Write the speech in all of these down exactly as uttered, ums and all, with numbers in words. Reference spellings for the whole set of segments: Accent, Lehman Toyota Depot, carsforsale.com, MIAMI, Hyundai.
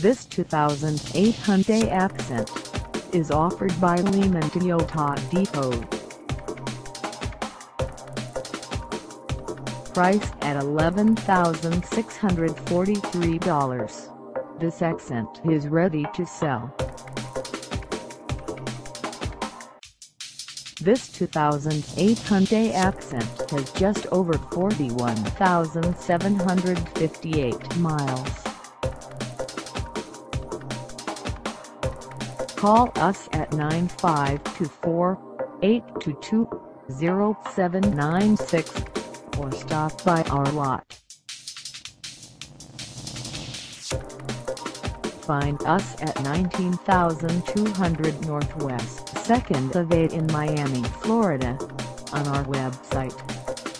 This two thousand eight Hyundai Accent is offered by Lehman Toyota Depot. Priced at eleven thousand six hundred forty-three dollars, this Accent is ready to sell. This two thousand eight Hyundai Accent has just over forty-one thousand seven hundred fifty-eight miles. Call us at nine five two four, eight two two, zero seven nine six or stop by our lot. Find us at nineteen thousand two hundred Northwest second Avenue in Miami, Florida, on our website,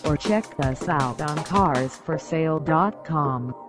or check us out on cars for sale dot com.